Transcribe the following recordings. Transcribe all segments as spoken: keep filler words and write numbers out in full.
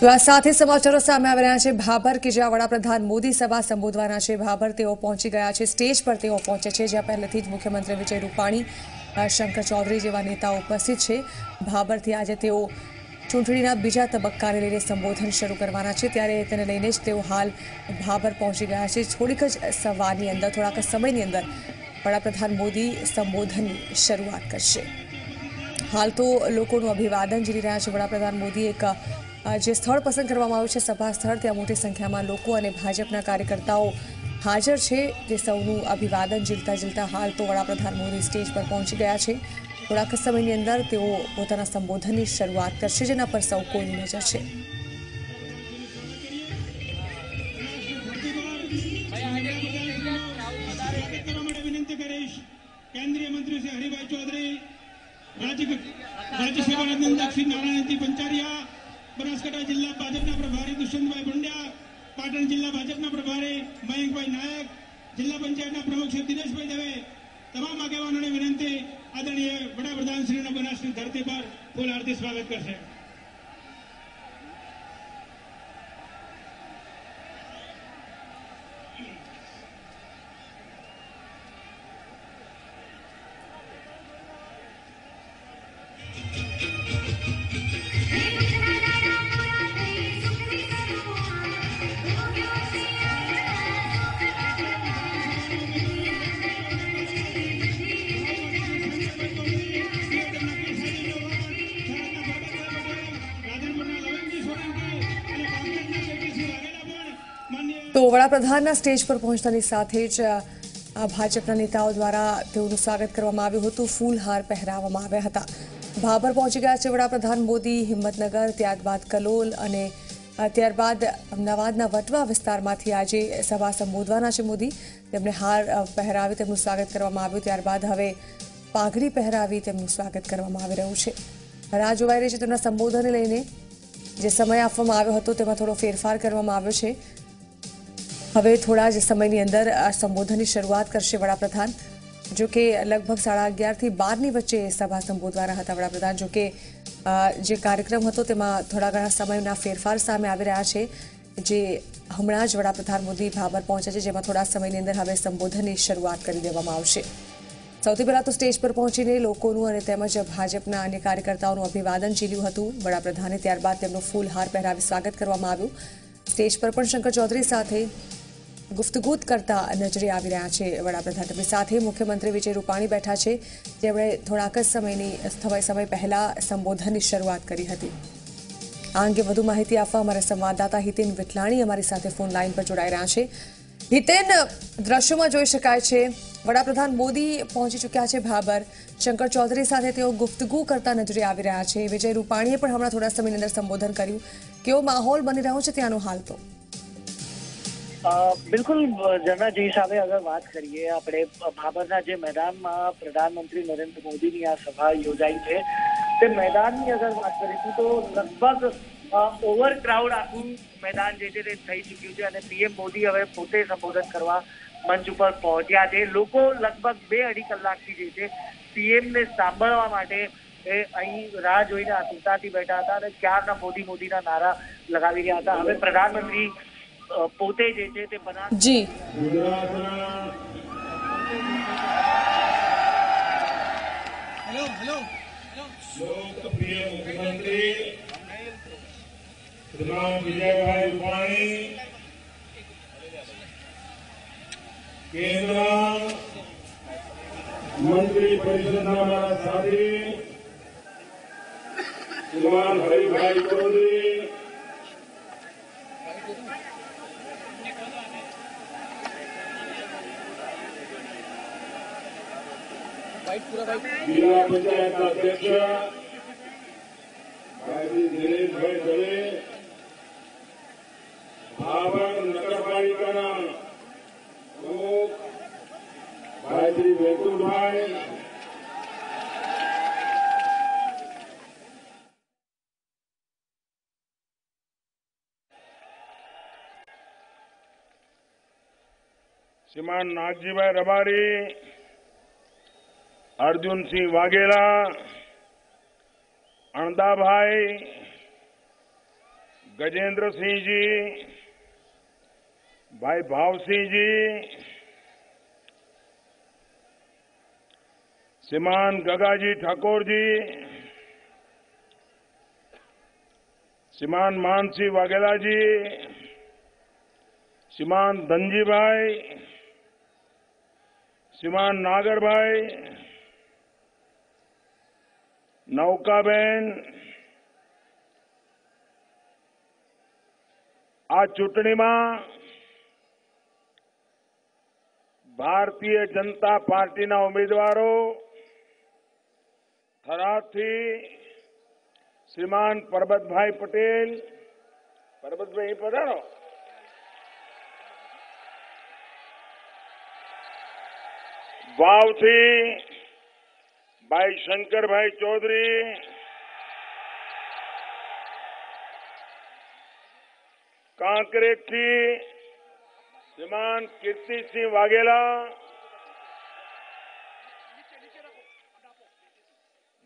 તો આ સાથે સમાચારો સામે આવી રહ્યા છે ભાભર કે જ્યાં વડાપ્રધાન મોદી સભા સંબોધવાના છે. ભાભર તેઓ પહોંચી ગયા છે. સ્ટેજ પર તેઓ પહોંચે છે જ્યાં પહેલેથી જ મુખ્યમંત્રી વિજય રૂપાણી, શંકર ચૌધરી જેવા નેતાઓ ઉપસ્થિત છે. ભાભરથી આજે તેઓ ચૂંટણીના બીજા તબક્કાને લઈને સંબોધન શરૂ કરવાના છે, ત્યારે તેને લઈને જ તેઓ હાલ ભાભર પહોંચી ગયા છે. થોડીક જ સવારની અંદર, થોડાક સમયની અંદર વડાપ્રધાન મોદી સંબોધનની શરૂઆત કરશે. હાલ તો લોકોનું અભિવાદન ઝીલી રહ્યા છે વડાપ્રધાન મોદી. એક જે સ્થળ પસંદ કરવામાં આવ્યું છે સભા સ્થળ, ત્યાં મોટી સંખ્યામાં લોકો અને ભાજપના કાર્યકર્તાઓ હાજર છે, જે સૌનું અભિવાદન ઝીલતા ઝીલતા હાલ તો વડાપ્રધાન મોદી સ્ટેજ પર પહોંચી ગયા છે. થોડાક સમયની અંદર તેઓ પોતાના સંબોધનની શરૂઆત કરશે, જેના પર સૌ કોઈની નજર છે. વિનંતી કરીશ કેન્દ્રીય મંત્રી શ્રી હરિભાઈ ચૌધરી, રાજ્ય સેવાનંદ દક્ષિણ નારાયણથી પંચારિયા, બનાસકાંઠા જિલ્લા ભાજપના પ્રભારી દુષ્યંતભાઈ પંડ્યા, પાટણ જિલ્લા ભાજપના પ્રભારી મયંકભાઈ નાયક, જિલ્લા પંચાયતના પ્રમુખ શ્રી દિનેશભાઈ દવે, તમામ આગેવાનોને વિનંતી આદરણીય વડાપ્રધાનશ્રીના બનાસની ધરતી પર ફૂલ આરતી સ્વાગત કરશે. વડાપ્રધાનના સ્ટેજ પર પહોંચતાની સાથે જ ભાજપના નેતાઓ દ્વારા તેઓનું સ્વાગત કરવામાં આવ્યું હતું. ફૂલહાર પહેરાવવામાં આવ્યા હતા. ભાભર પહોંચી ગયા છે વડાપ્રધાન મોદી. હિંમતનગર, ત્યારબાદ કલોલ અને ત્યારબાદ અમદાવાદના વટવા વિસ્તારમાંથી આજે સભા સંબોધવાના છે મોદી. તેમણે હાર પહેરાવી તેમનું સ્વાગત કરવામાં આવ્યું. ત્યારબાદ હવે પાઘડી પહેરાવી તેમનું સ્વાગત કરવામાં આવી રહ્યું છે. રાહ જોવાઈ રહી છે તેમના સંબોધનને લઈને. જે સમય આપવામાં આવ્યો હતો તેમાં થોડો ફેરફાર કરવામાં આવ્યો છે. હવે થોડા જ સમયની અંદર સંબોધનની શરૂઆત કરશે વડાપ્રધાન. જો કે લગભગ સાડા અગિયારથી બારની વચ્ચે સભા સંબોધવાના હતા વડાપ્રધાન. જો કે જે કાર્યક્રમ હતો તેમાં થોડા ઘણા સમયના ફેરફાર સામે આવી રહ્યા છે. જે હમણાં જ વડાપ્રધાન મોદી ભાભર પહોંચ્યા છે, જેમાં થોડા સમયની અંદર હવે સંબોધનની શરૂઆત કરી દેવામાં આવશે. સૌથી પહેલાં તો સ્ટેજ પર પહોંચીને લોકોનું અને તેમજ ભાજપના અન્ય કાર્યકર્તાઓનું અભિવાદન ઝીલ્યું હતું વડાપ્રધાને. ત્યારબાદ તેમનું ફૂલહાર પહેરાવી સ્વાગત કરવામાં આવ્યું. સ્ટેજ પર પણ શંકર ચૌધરી સાથે ગુફ્તગુ કરતા નજરે આવી રહ્યા છે વડાપ્રધાન. તેમની સાથે મુખ્યમંત્રી વિજય રૂપાણી બેઠા છે, જેમણે થોડાક જ સમયની સમય સમય પહેલા સંબોધનની શરૂઆત કરી હતી. આ અંગે વધુ માહિતી આપવા અમારા સંવાદદાતા હિતેન વિટલાણી અમારી સાથે ફોન લાઈન પર જોડાઈ રહ્યા છે. હિતેન, દ્રશ્યોમાં જોઈ શકાય છે વડાપ્રધાન મોદી પહોંચી ચૂક્યા છે ભાભર. શંકર ચૌધરી સાથે તેઓ ગુફ્તગુ કરતા નજરે આવી રહ્યા છે. વિજય રૂપાણીએ પણ હમણાં થોડા સમયની અંદર સંબોધન કર્યું. કેવો માહોલ બની રહ્યો છે ત્યાંનો હાલ? તો બિલકુલ જના જે હિસાબે અગર વાત કરીએ આપણે, ભાભરના જે મેદાનમાં પ્રધાનમંત્રી નરેન્દ્ર મોદીની આ સભા યોજાઈ છે તે મેદાનની અગર વાત કરીશું તો લગભગ ઓવર ક્રાઉડ આખું મેદાન જે છે તે થઈ ચૂક્યું છે. અને પીએમ મોદી હવે પોતે સંબોધન કરવા મંચ ઉપર પહોંચ્યા છે. લોકો લગભગ બે અઢી કલાકથી જે છે પીએમને સાંભળવા માટે એ અહીં રાહ જોઈને આતુરતાથી બેઠા હતા અને ક્યારના મોદી મોદીના નારા લગાવી રહ્યા હતા. હવે પ્રધાનમંત્રી પોતે જે છે તે જી હેલો હેલો લોકપ્રિય મુખ્યમંત્રી શ્રીમાન વિજયભાઈ રૂપાણી, કેન્દ્ર મંત્રી પરિષદના મારા સાથી શ્રીમાન હરિભાઈ ચૌધરી, જિલ્લા પંચાયતના અધ્યક્ષ ભાઈ દિનેશભાઈ દવે, ભાવર નગરપાલિકાના પ્રમુખ ભાઈ શ્રી વેતુભાઈ, શ્રીમાન નાગજીભાઈ રબારી, अर्जुनसिंह वाघेला, अणदाभाई गजेंद्र सिंह जी, भाई भाव सिंह जी, श्रीमान गगाजी ठाकुर जी, श्रीमान मानसी वाघेला जी, श्रीमान धनजी भाई, श्रीमान नागर भाई, नौकाबेन, आ चूंटणी में भारतीय जनता पार्टी ना उम्मीदवारों थराथी श्रीमान परबत भाई पटेल, परबत भाई पधारो, वाव थी भाई शंकर भाई चौधरी, कांकरेज थी श्रीमान कीर्ति सिंह वाघेला,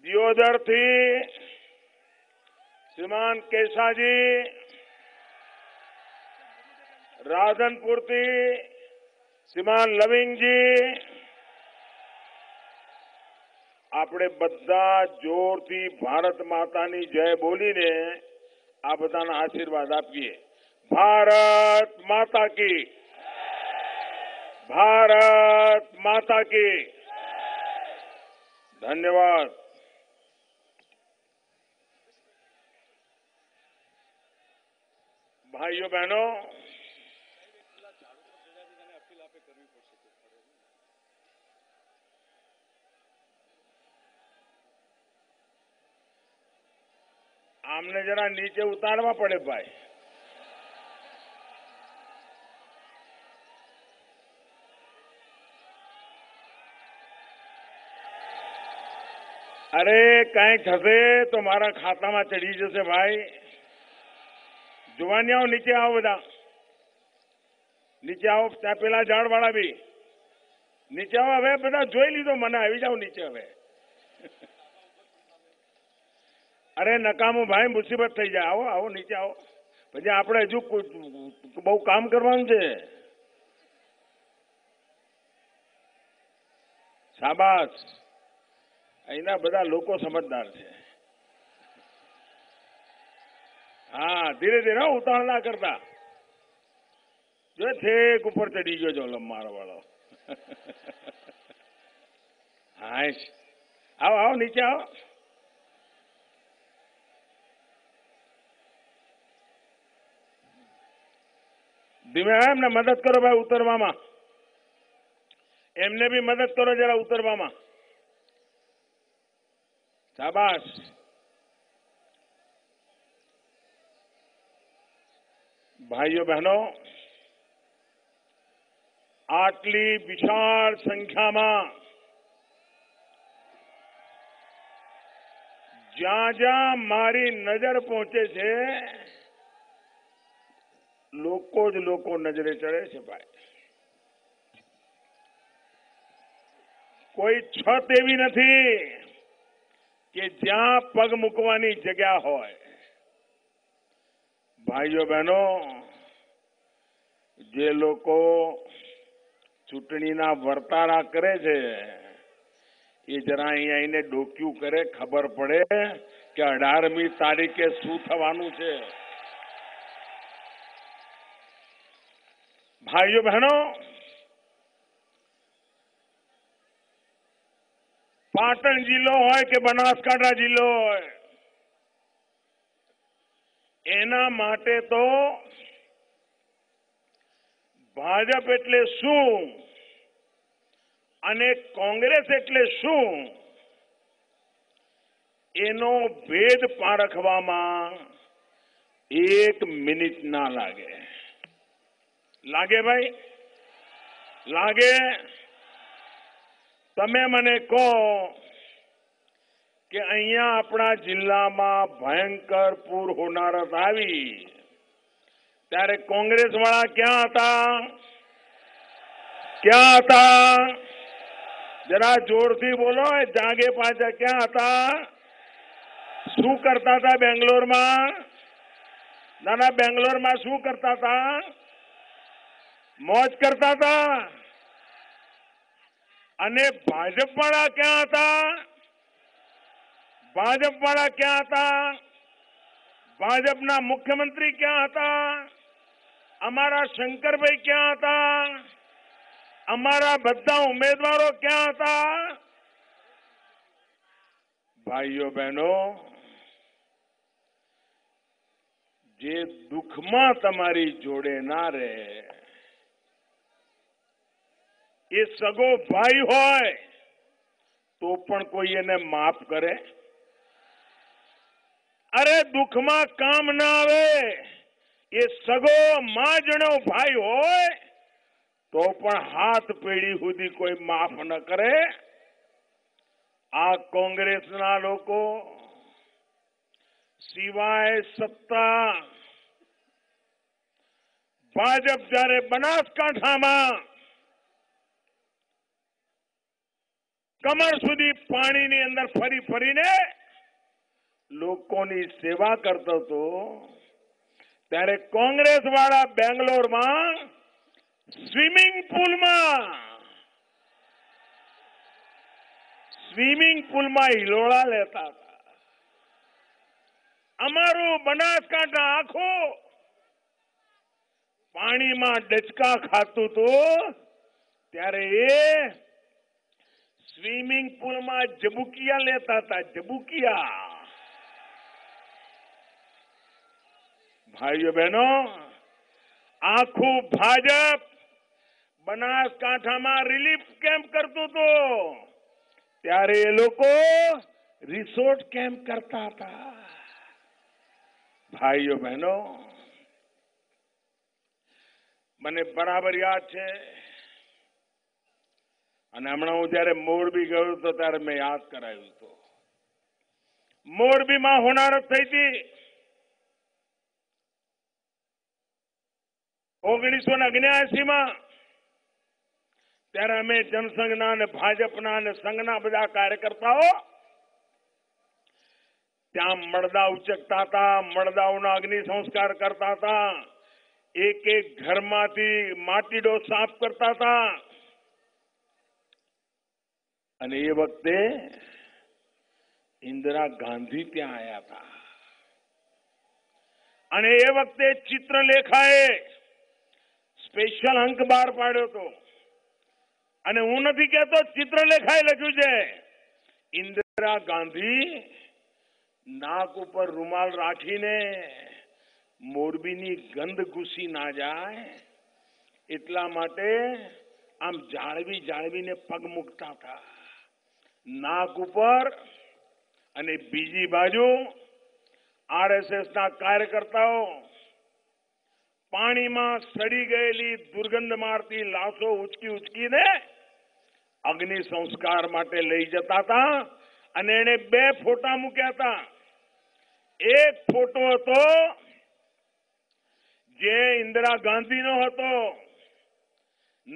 दियोदर थी श्रीमान केशाजी, राधनपुर थी श्रीमान लविंग जी। आपणे बधा जोर थी भारत माता नी जय बोली ने आ बधाना आशीर्वाद आपीए। भारत माता की, भारत माता की। धन्यवाद। भाइयों बहनों, आमने जरा नीचे उतारवा पड़े भाई। अरे कहीं ठसे तो मारा खाता में चढ़ी जैसे भाई। जुवानियाओ नीचे आओ, बदा नीचे आओ, त्या पेला झाड़वाड़ा भी नीचे आओ। हवे बदा जोई लीधो, मने आई जाओ नीचे हवे। अरे नकामो भाई, मुसीबत थई जाए। आओ आओ नीचे आओ, पछी आपणे हजू बहु काम करवानुं छे। शाबाश, अहींना बधा लोको समझदार छे। हाँ, धीरे धीरे उतार ना करता, जो ठेक ऊपर चढ़ी गयो जो लम्बार वालों। हाँ, आओ आओ नीचे आओ। धीमे एमने मदद करो भाई उतरवा में, एमने भी मदद करो जरा उतरवा में। शाबाश। भाइयों बहनों, आटली विशाल संख्या में ज्यां ज्यां मारी नजर पहुंचे छे, लोको ज लोको नजरे चढ़े छे भाई। कोई छत एवी नथी कि ज्यां पग मुकवानी जगह होय। भाइयों बहनों, जे लोको चूंटणीना वर्तारा करे छे ए जरा अहींया ईने डोक्यू करे, खबर पड़े कि अठारमी तारीखे शुं थवानुं छे। भाइयों बहनों, पाटण जिल्लो होय के बनासकांठा जिल्लो होय, एना माटे तो भाजप एटले शुं अने कांग्रेस एटले शुं एनो भेद पारखवामां एक मिनिट ना लागे। लागे भाई, लागे। तमे मने कहो कि अहींया अपना जिल्ला में भयंकर पूर होनारत आवी त्यारे कांग्रेस वाला क्या था, क्या था? जरा जोर थी बोलो, जागे पाचा क्या था, शू करता था बेंगलोर में, नाना बेंगलोर में शू करता था, मौज करता था, अने भाजप वाला क्या था, भाजप वाला क्या था, भाजप ना मुख्यमंत्री क्या था, हमारा शंकर भाई क्या था, हमारा बद्दा उम्मीदवारों क्या था। भाइयों बहनों, जे दुख मां तमारी जोड़े ना रहे, ये सगो भाई होय तो पण कोई एने माफ करे। अरे दुख मां काम ना आवे, ये सगो मां जनो भाई होय तो पण हाथ पेढ़ी सुधी कोई माफ न करे। आ कांग्रेस ना लोको सिवाय सत्ता, भाजप जारे बनासकांठा में कमर सुधी पानी नी अंदर फरी फरी ने लोगों की सेवा करता तो, तेरे कांग्रेस वाला बेंगलोर में स्विमिंग पूल में स्विमिंग पूल में हिलोड़ा लेता था। अमरू बनासकांठा आखो पानी में डचका खातू तो, त्यारे ये स्विमिंग पूल में जबुकिया लेता था, जबुकिया। भाइयों बहनों, आखू भाजप बनासकांठा में रिलीफ कैम्प करतू तो, त्यारे ये लोको रिसोर्ट कैम्प करता था। भाइयों बहनों, मने बराबर याद है, अने हमणा हूँ त्यारे मोरबी गयो तो त्यारे मैं याद कराव्युं तो, मोरबी में होनारत थई थी ओगनीस सौ अग्नियासी में, त्यारे अमे जनसंघना ने भाजपना ने संघना बधा कार्यकर्ताओ त्यां मळदा उचकता था, मळदाओना अग्नि संस्कार करता था, एक एक घर मांथी माटीडो साफ करता था। अने ये वखते इंदिरा गांधी त्यां आया था, अने ये वखते चित्रलेखाए स्पेशल अंक बार पाड्यो तो, अने हूँ नथी कहतो चित्रलेखाए लख्यु छे, इंदिरा गांधी नाक उपर रुमाल राखीने मोरबीनी गंध घूसी ना जाए एटला माटे आम जाळवी जाळवीने पग मूकता था, नाक उपर। अने बीजी बाजू आरएसएस ना कार्यकर्ताओ पानी में सड़ी गयेली दुर्गंध मारती लाशों उचकी उचकी ने अग्नि संस्कार माटे लई जता था, अने एने बे फोटा मूक्या था। एक फोटो हतो जे इंदिरा गांधी नो हतो,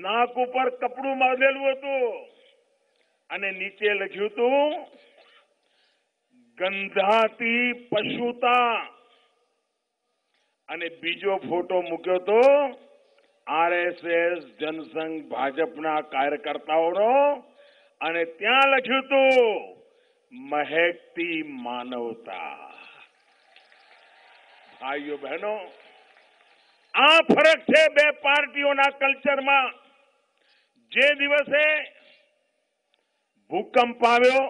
नाक उपर कपड़ू बांधेलुं हतुं अने नीचे लख्युं हतुं गंधाती पशुता, अने बीजो फोटो मूक्यो तो आरएसएस जनसंघ भाजपना कार्यकर्ताओनो, अने त्यां लख्युं तो महकती मानवता। भाइयों बहनों, आ फरक छे बे पार्टीओना कल्चरमां। जे दिवसे भूकंप आव्यो,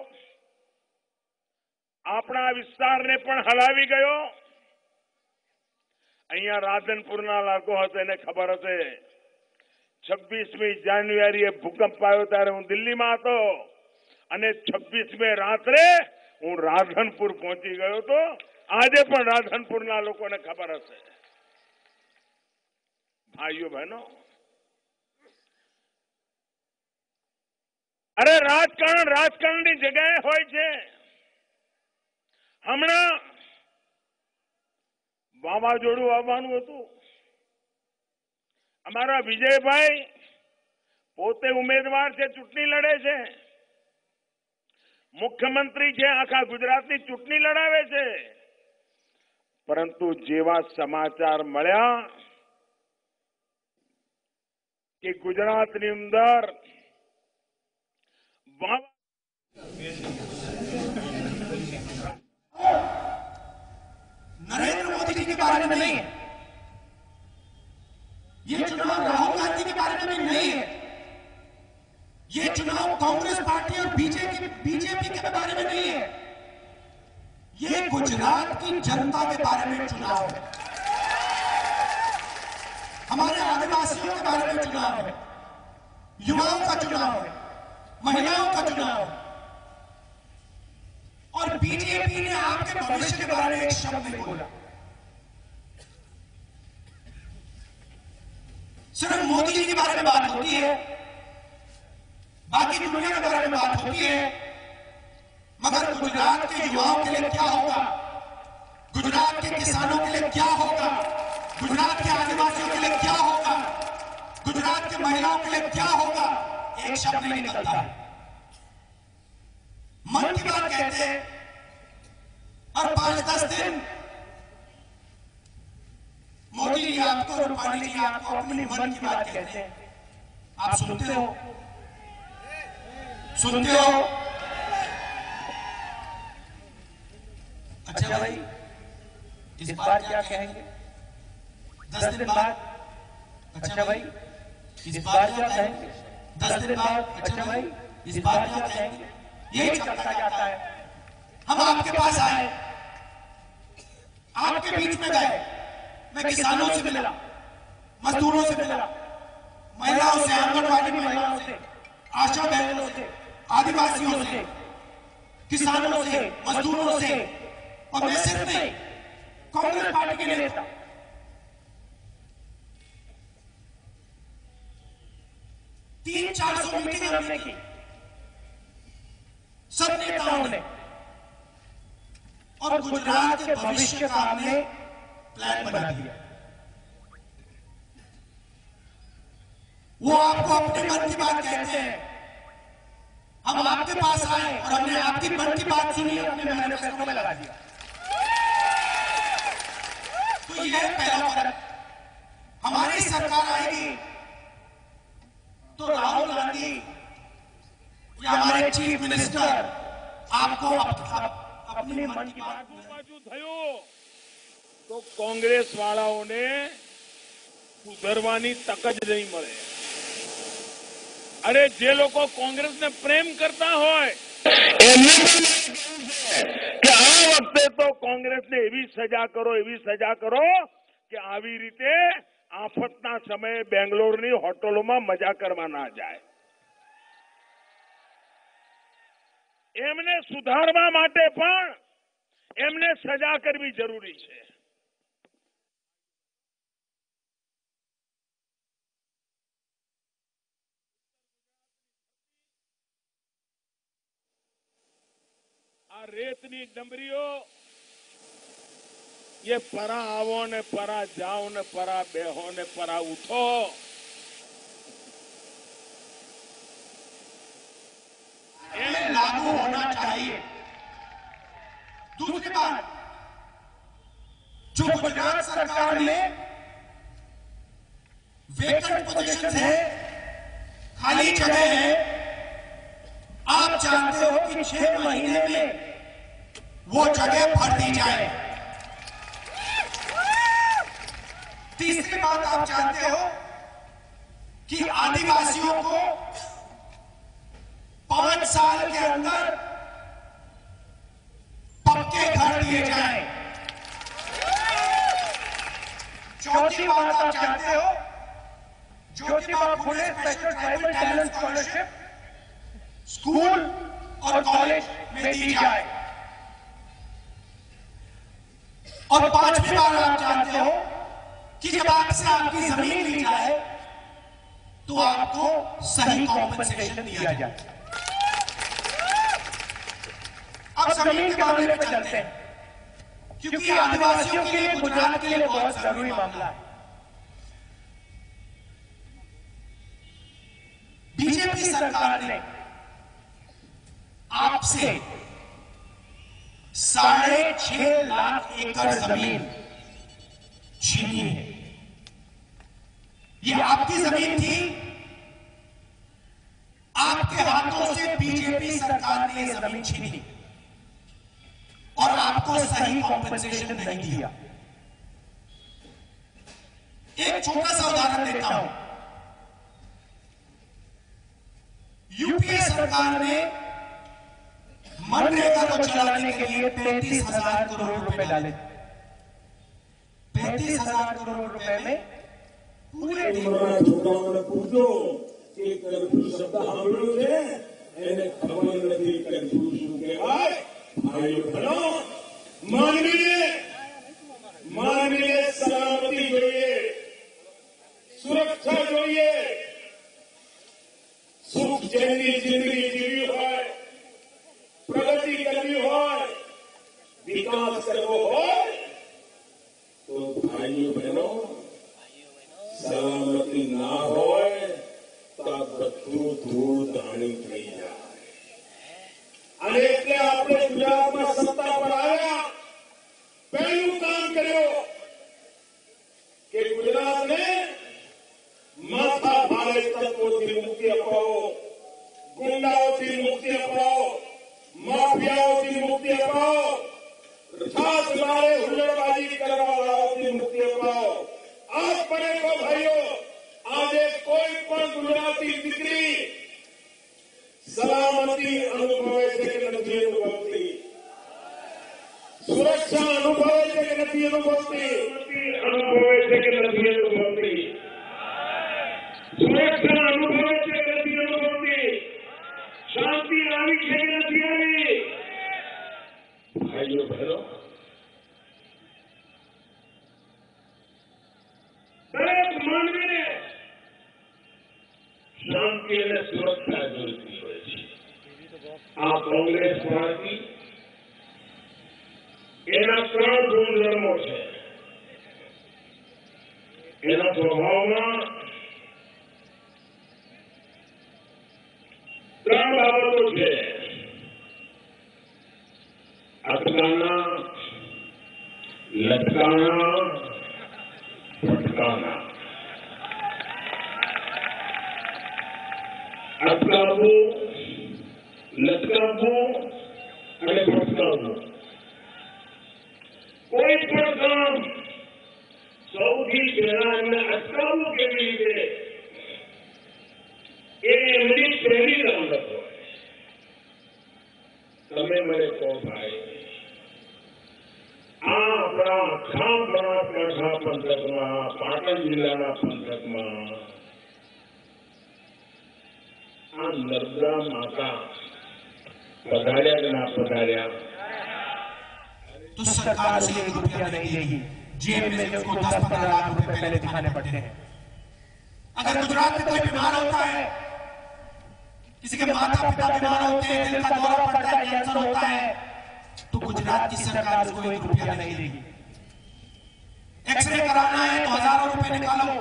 आपणा विस्तारने पण हलावी गयो। अहींया राधनपुरना लाको हते ने खबर हते, छब्बीसमी जान्युआरीए भूकंप आव्यो त्यारे हूँ दिल्ली में हतो, अने छब्बीसमी रात्रे हूँ राधनपुर पहुंची गयो तो आजे पण राधनपुरना लोकोने खबर हते। भाइयों बहनों, अरे राजकारण राजकारणनी जगह होय छे। हमणा वावाजोडु आववानुं हतुं, अमारा विजयभाई पोते उम्मेदवार छे, चूंटणी लड़े छे, मुख्यमंत्री छे, आखा गुजरातनी चूंटणी लड़ावे छे, परंतु जेवा समाचार मळ्या कि गुजरात ની અંદર नरेंद्र मोदी जी के बारे में नहीं, ये चुनाव राहुल गांधी के बारे में नहीं है, ये चुनाव कांग्रेस पार्टी और बीजेपी बीजेपी के बारे में नहीं है, ये गुजरात की जनता के बारे में चुनाव है, हमारे आदिवासियों के बारे में चुनाव है, युवाओं का चुनाव है, महिलाओं का चुनाव है। और बीजेपी ने आपके भविष्य के बारे में एक शब्द नहीं बोला। सिर्फ मोदी जी के बारे में बात होती है, बाकी दुनिया के बारे में बात होती है, मगर गुजरात के युवाओं के लिए क्या होगा, गुजरात के किसानों के लिए क्या होगा, गुजरात के आदिवासियों के लिए क्या होगा, गुजरात के महिलाओं के लिए क्या होगा, एक शब्द नहीं निकलता है। मन की बात कहते हैं और पांच दस दिन मोदी जी आपको, रूपाणी जी आपको अपनी मन की बात कहते हैं, आप सुनते हो सुनते हो अच्छा भाई इस बार क्या कहेंगे, दस दिन बाद अच्छा भाई इस बार क्या कहेंगे, दस दिन बाद अच्छा भाई इस बार क्या कहेंगे, यही चलता जाता है। हम आपके पास आए, आपके बीच में गए, मैं किसानों से मिला, मजदूरों से मिला, महिलाओं से, आंगनबाड़ी महिलाओं से, आशा बहनों से, आदिवासियों से, किसानों से, मजदूरों से, और मैं सिर्फ नहीं कांग्रेस पार्टी के नेता, तीन चार सौ मीटिंग हमने की सब नेताओं ने, और गुजरात के भविष्य का हमने प्लान बना दिया। वो आपको अपने मन की बात कहते हैं, हम आपके पास आए और हमने आपकी मन की बात सुनी, अपने मैनिफेस्टो में लगा दिया। तो यह पहला फर्क, हमारी सरकार आएगी तो राहुल गांधी या हमारे चीफ मिनिस्टर आपको अपने मन की बात बाजू थयो तो कांग्रेस वालाओं ने सुधरवानी तक ज नहीं मळे। अरे जे लोग कांग्रेस ने प्रेम करता होय एमने पण કે આ વખતે तो कांग्रेस ने एवी सजा करो एवी सजा करो कि આવી રીતે आफतना समय बेंगलोर नी होटलों में मजा करवा ना जाए। एमने सुधारवा माटे पण एमने सजा करवी जरूरी है। आ रेतनी डमरीओ ये परा आवो ने परा जाओ ने परा बेहो ने परा उठो, ये लागू होना चाहिए। दूसरी बात, जो गुजरात सरकार में वेकेंट पोजीशन है, खाली जगह है, आप जानते हो कि छह महीने में वो जगह भर दी जाए। तीसरी बात, आप जानते हो कि आदिवासियों को पांच साल के अंदर पक्के घर दिए जाएं। चौथी बात, आप जानते हो Jyotiba Phule special tribal talent scholarship school और कॉलेज में दी जाए। और पांचवी बात, आप जानते हो कि जब आपसे आपकी जमीन ली जाए तो आपको सही कॉम्पनसेशन दिया जाए। अब जमीन के मामले पर चलते हैं, क्योंकि आदिवासियों के लिए गुजरात के लिए बहुत जरूरी मामला है। बीजेपी सरकार ने आपसे साढ़े छह लाख एकड़ जमीन छीनी है। ये आपकी जमीन थी, आपके हाथों से बीजेपी सरकार ने ये जमीन छीनी और आपको सही कॉम्पेंसेशन नहीं दिया। एक छोटा सा उदाहरण देता हूं। यूपीए सरकार ने मनरेगा को चलाने के लिए पैंतीस हजार करोड़ रुपए डाले। पैंतीस हजार करोड़ रुपए में पूरे मानवीय मानवीय सलामती जोड़िए, सुरक्षा जोड़िए, सुख जैसी जिंदगी जीवी हो, प्रगति करनी हो, विकास करना हो, तो भाइयों बहनों सलामती ना हो तब बच्चों दूर दानी नहीं जाए। अनेक ने आपने गुजरात में सत्ता पर आया, पहलू काम करो कि गुजरात में माथा भारे तत्वों की मुक्ति अपनाओ, गुंडाओं की मुक्ति अपनाओ, माफियाओं की मुक्ति अपनाओ, छाछ मारे हुल्लड़बाजी करने वालों की मुक्ति अपनाओ। आप बने को भाइयों, आज एक कोई पर गुजराती बिक्री सलामती अनुभवे से नदी अनुभवती, सुरक्षा अनुभवे से नदी अनुभवती, अनुभवे से नदी अनुभवती, सुरक्षा अनुभवे से नदी अनुभवती, शांति रावी से नदी आई। भाइयों बहनों, दरेक मानवी ने शांति ने सुरक्षा जोड़ी। आप कांग्रेस पार्टी एना प्राण धूम लड़मो है, एना स्वभाव में ત્રણ બાબતો છે: અટકાના, લટકાના, ફટકાના। અટકાવું, લટકાવવું અને ભટકાવવું, કોઈ પણ કામ સૌથી પહેલા એમને અટકાવવું કેવી રીતે એ એમની પહેલી રમત હોય। તમે મને કહો ભાઈ, આ આપણા આખા બનાસકાંઠા પંથકમાં, પાટણ જિલ્લાના પંથકમાં આ નર્મદા માતા पधार्या या ना पधार्या तो सरकार से एक रुपया नहीं लेगी। जेब में उसको दस पंद्रह लाख रुपए पहले दिखाने पड़ते हैं। अगर गुजरात में कोई बीमार होता है, किसी के माता पिता बीमार होते हैं, दिल का दौरा पड़ता है, कैंसर होता है, तो गुजरात की सरकार उसको एक रुपया नहीं देगी। एक्सरे कराना है तो हजारों रुपए निकालो,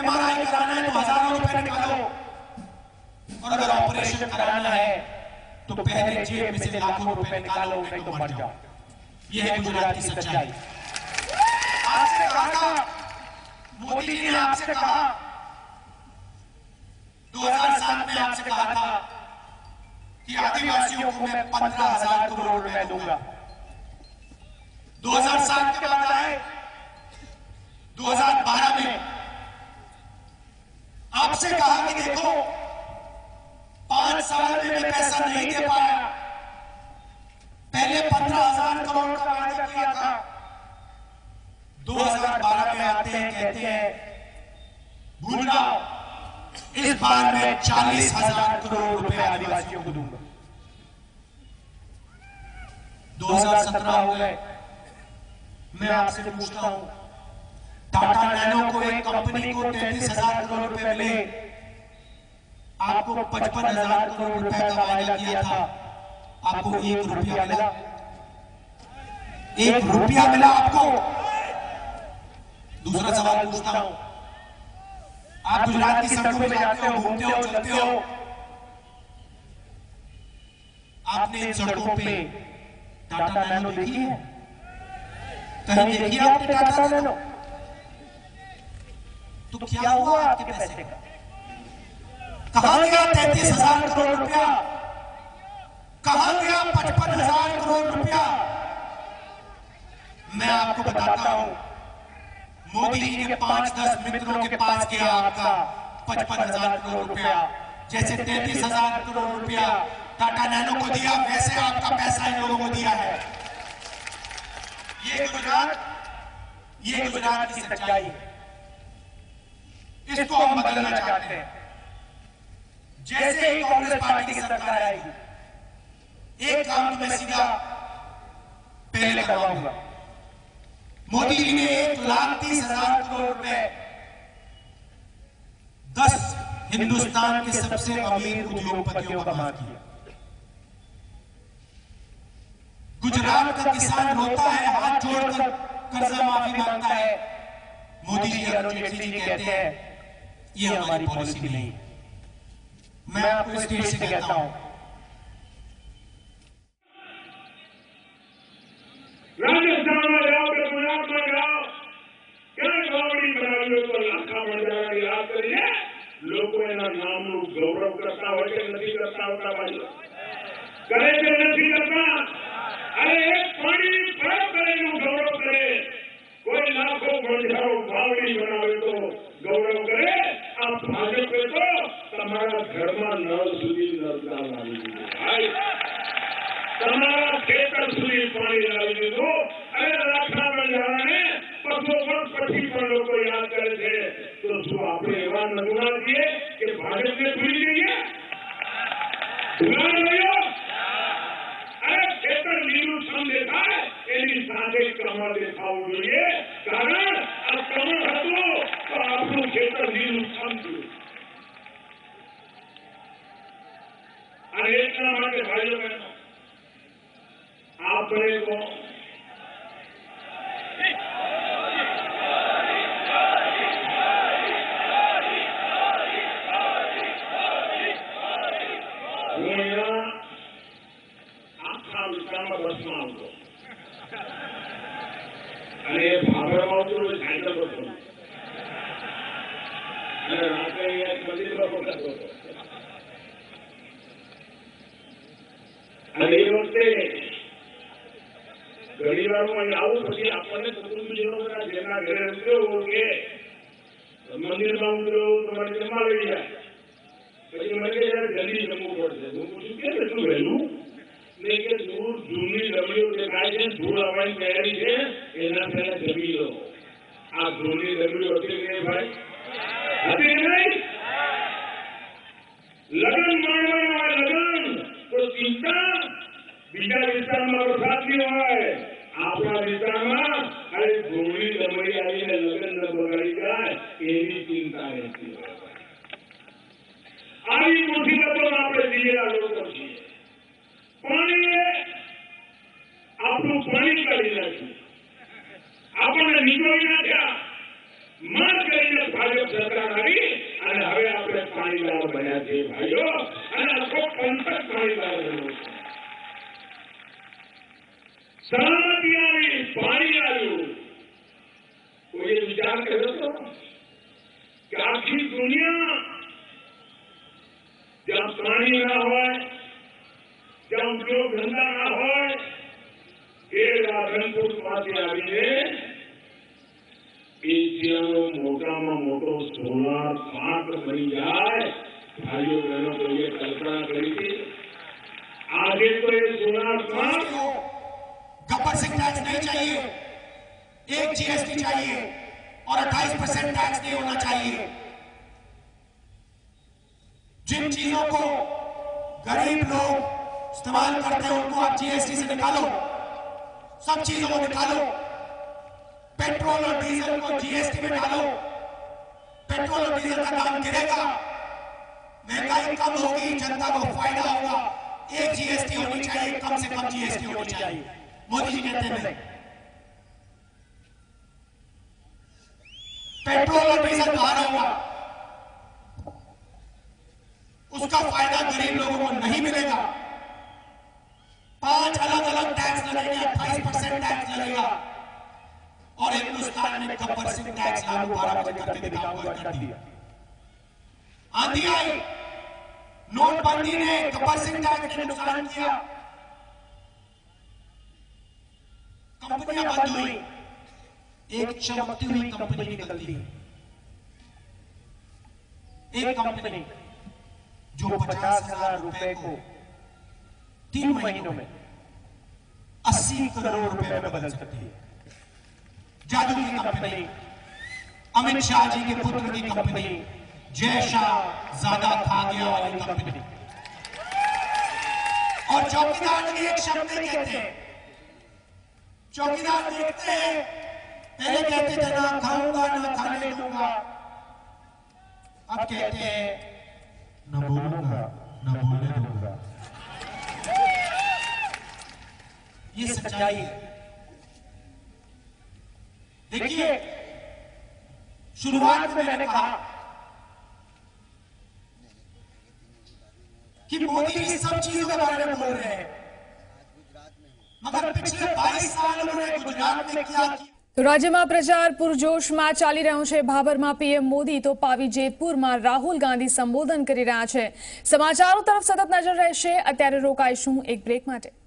एमआरआई कराना है तो हजारों रुपए निकालो, और अगर ऑपरेशन कराना है तो पहले जेब में से लाखों रुपए निकालो, नहीं तो मर जाओ। ये है गुजरात की सच्चाई। आपसे कहा, मोदी ने आपसे कहा, दो हजार सात में आपसे कहा था कि आदिवासियों को मैं पंद्रह हजार करोड़ रुपए दूंगा। दो हजार सात के बाद आए दो हजार बारह में आपसे कहा कि देखो पांच साल में पैसा नहीं दे पाया, पहले पंद्रह हजार करोड़ का वादा किया था। दो हजार बारह में आते हैं, कहते हैं भूल जाओ, इस बार मैं चालीस हजार करोड़ रुपए आदिवासियों को दूंगा। दो हजार सत्रह हो गए। मैं आपसे पूछता हूं, टाटा नैनो को, एक कंपनी को तैतीस हजार करोड़ रुपए पहले आपको पचपन हजार करोड़ रुपए का वायदा किया था, आपको एक रुपया मिला? एक रुपया मिला आपको? दूसरा सवाल पूछता हूं, आप गुजरात की सड़कों पे जाते हो, घूमते हो, चलते हो, आपने सड़कों पे टाटा नैनो देखी है? कहीं देखिए आपने टाटा नैनो, तो क्या हुआ आपके पैसे का? कहां गया तैतीस हजार करोड़ रुपया? कहां गया पचपन हजार करोड़ रुपया? मैं आपको बताता हूं, मोदी जी के पांच दस मित्रों के पास गया आपका पचपन हजार करोड़ रुपया। जैसे तैतीस हजार करोड़ रुपया टाटा नैनो को दिया, वैसे आपका पैसा इन लोगों को दिया है। ये गुजरात, ये गुजरात की सच्चाई है, इसको हम बदलना चाहते हैं। जैसे ही कांग्रेस पार्टी की सरकार आएगी, एक काम मैं सीधा पहले करवाऊंगा। मोदी जी ने एक लाख तीस हजार करोड़ रुपए दस हिंदुस्तान के सबसे अमीर उद्योगपतियों का मार दिया। गुजरात का किसान रोता है, हाथ जोड़कर कर्जा माफी मांगता है। मोदी जी अरुण जेटली जी कहते हैं ये हमारी पॉलिसी नहीं। मैं आपको स्टेट से कहता हूं, राजस्थान में जाओ, गुजरात में जाओ, क्या गावड़ी बनाइयों को लाखा बन जाएगा। याद करिए, लोगों ने नाम गौरव करता हो के नहीं करता होता, भाई करे के नहीं करता। अरे पानी बड़ा करे गौरव करे, कोई लाखों बंजारों भावड़ी बनावे तो गौरव करे। आप भाजप पे तो तुम्हारा घर में नल सुधी नलता वाली भाई, तुम्हारा खेतर सुधी पानी लावी दो। अरे लाखा बंजारा ने पशु पर पक्षी पर लोग को याद करे थे, तो जो आपने एवं नमूना दिए कि भाजप ने पूरी दी है कारण अब कमल हटो तो आप लोग क्षेत्र भी नुकसान दो। अरे एक नाम है भाइयों बहनों, आप बने को और हिंदुस्तान में कपड़ सिंह टैक्स लागू बारह बजे करके दिखाऊंगा, कर दिया। आंधी आई, नोटबंदी ने कपड़ सिंह टैक्स ने नुकसान किया, कंपनियां बंद हुई, एक चमकती हुई कंपनी निकलती है, एक कंपनी जो पचास हजार रुपए को तीन महीनों में अस्सी करोड़ रुपए में बदल सकती है। जादू की कंपनी, अमित शाह जी के पुत्र की कंपनी, जय शाह ज्यादा खा गया वाली कंपनी। और चौकीदार एक शब्द नहीं कहते हैं। चौकीदार देखते हैं, पहले कहते थे ना खाऊंगा ना खाने दूंगा, अब कहते हैं ना बोलूंगा ना बोलने दूंगा। ये सच्चाई है। देखिए, शुरुआत में मैंने कहा कि मोदी इस सब चीजों के बारे में बोल रहे हैं, मगर पिछले बाईस साल उन्होंने गुजरात में क्या किया। तो राज्यમાં પ્રચાર પૂરજોશમાં ચાલી રહ્યો છે। ભાભરમાં પીએમ મોદી તો પાવી જેતપુરમાં રાહુલ ગાંધી સંબોધન કરી રહ્યા છે। સમાચારો તરફ સતત નજર રહેશે। અત્યારે રોકાઈશું એક બ્રેક માટે।